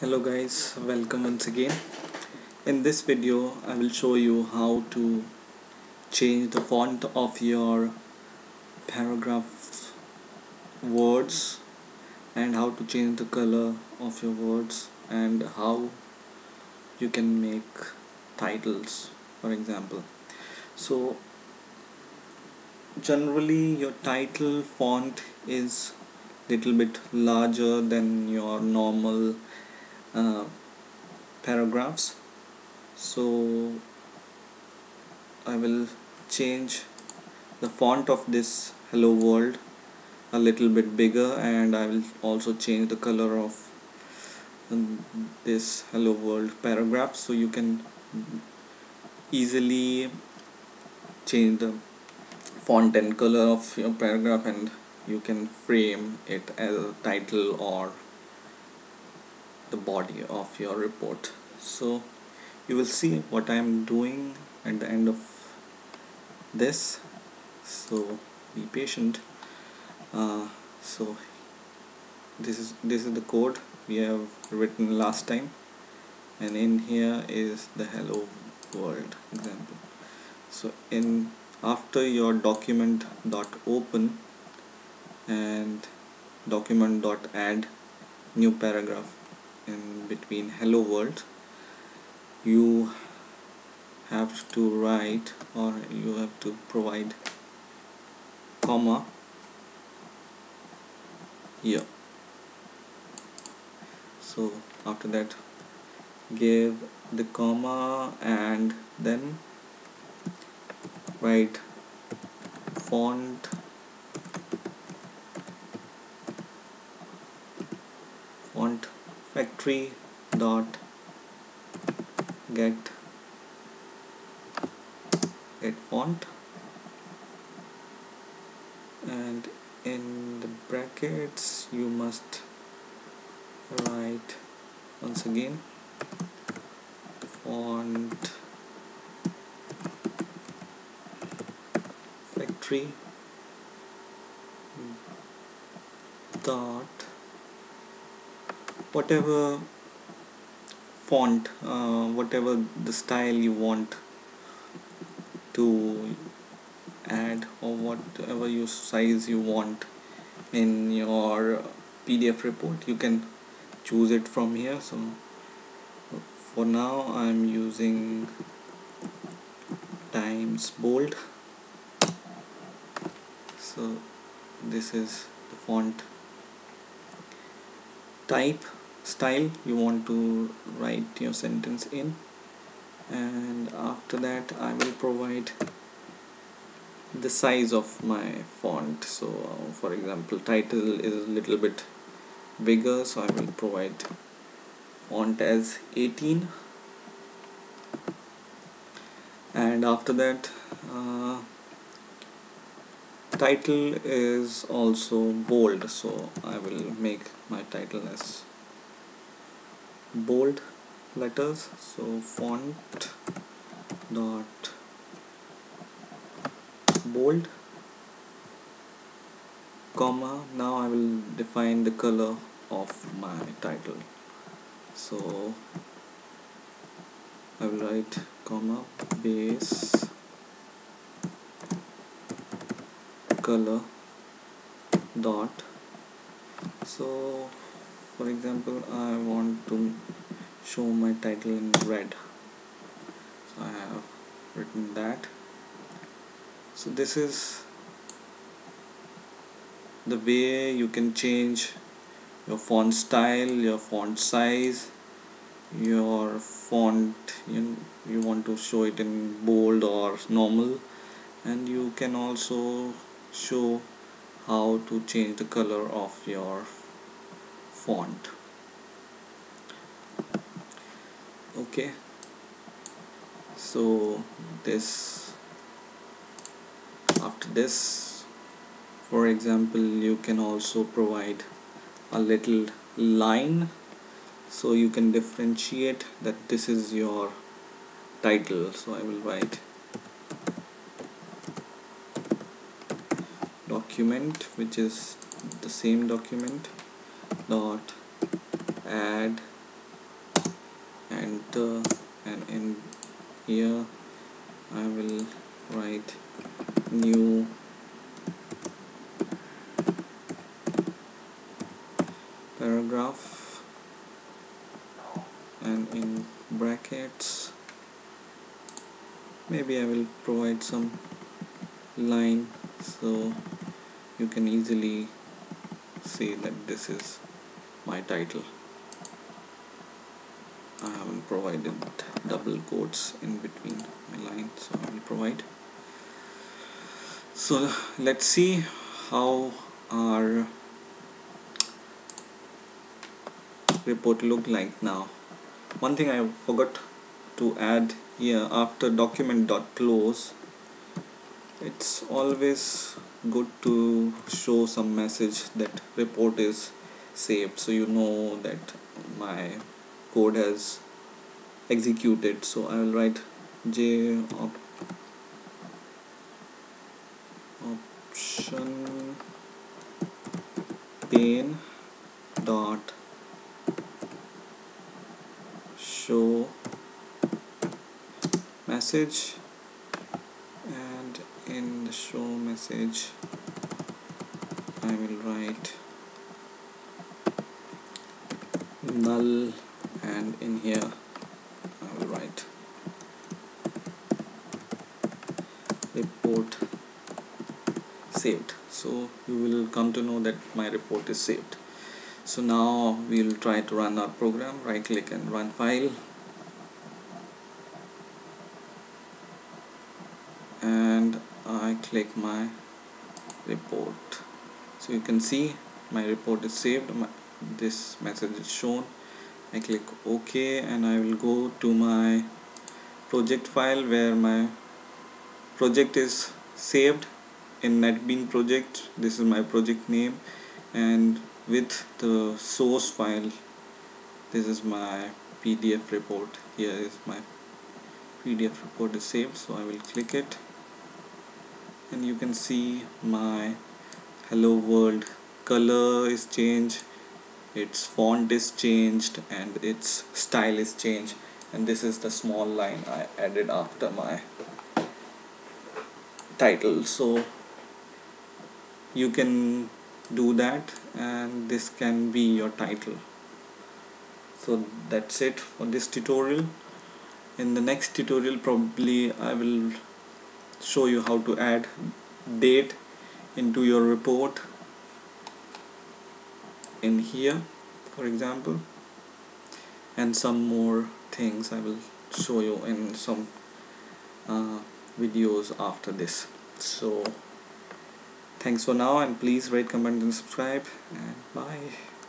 Hello guys, welcome once again. In this video I will show you how to change the font of your paragraph words and how to change the color of your words and how you can make titles, for example. So generally your title font is little bit larger than your normal paragraphs, so I will change the font of this hello world a little bit bigger, and I will also change the color of this hello world paragraph so you can easily change the font and color of your paragraph, and you can frame it as a title or the body of your report. So you will see what I am doing at the end of this, so be patient. So this is the code we have written last time, and in here is the hello world example. So in after your document.open and document.add new paragraph, in between hello world you have to write, or you have to provide comma here. So after that give the comma and then write font Factory dot get font, and in the brackets you must write once again font Factory dot whatever font, whatever the style you want to add, or whatever your size you want in your PDF report, you can choose it from here. So for now I'm using Times Bold, so this is the font type style you want to write your sentence in, and after that I will provide the size of my font. So for example title is a little bit bigger, so I will provide font as 18, and after that title is also bold, so I will make my title as bold letters. So font dot bold comma, now I will define the color of my title, so I will write comma base color dot. So for example I want to show my title in red, so I have written that. So this is the way you can change your font style, your font size, your font you want to show it in bold or normal, and you can also show how to change the color of your font. Okay, so after this for example you can also provide a little line, so you can differentiate that this is your title. So I will write document, which is the same document, dot add paragraph, and in brackets maybe I will provide some line so you can easily see that this is my title. I haven't provided double quotes in between my lines, so I will provide. So let's see how our report look like now. One thing I forgot to add here, after document.close, it's always good to show some message that report is saved, so you know that my code has executed. So I will write JOptionPane dot show message, and in the show message I will write null, and in here I will write report saved. So you will come to know that my report is saved. So now we'll try to run our program. Right click and run file, and I click my report. So you can see my report is saved, this message is shown. I click OK, and I will go to my project file where my project is saved in NetBeans project. This is my project name, and with the source file, this is my PDF report. Here is my PDF report is saved, so I will click it, and you can see my hello world color is changed, its font is changed, and its style is changed, and this is the small line I added after my title. So you can do that, and this can be your title. So that's it for this tutorial. In the next tutorial probably I will show you how to add date into your report. In here, for example, and some more things I will show you in some videos after this. So thanks for now, and please rate, comment and subscribe, and bye.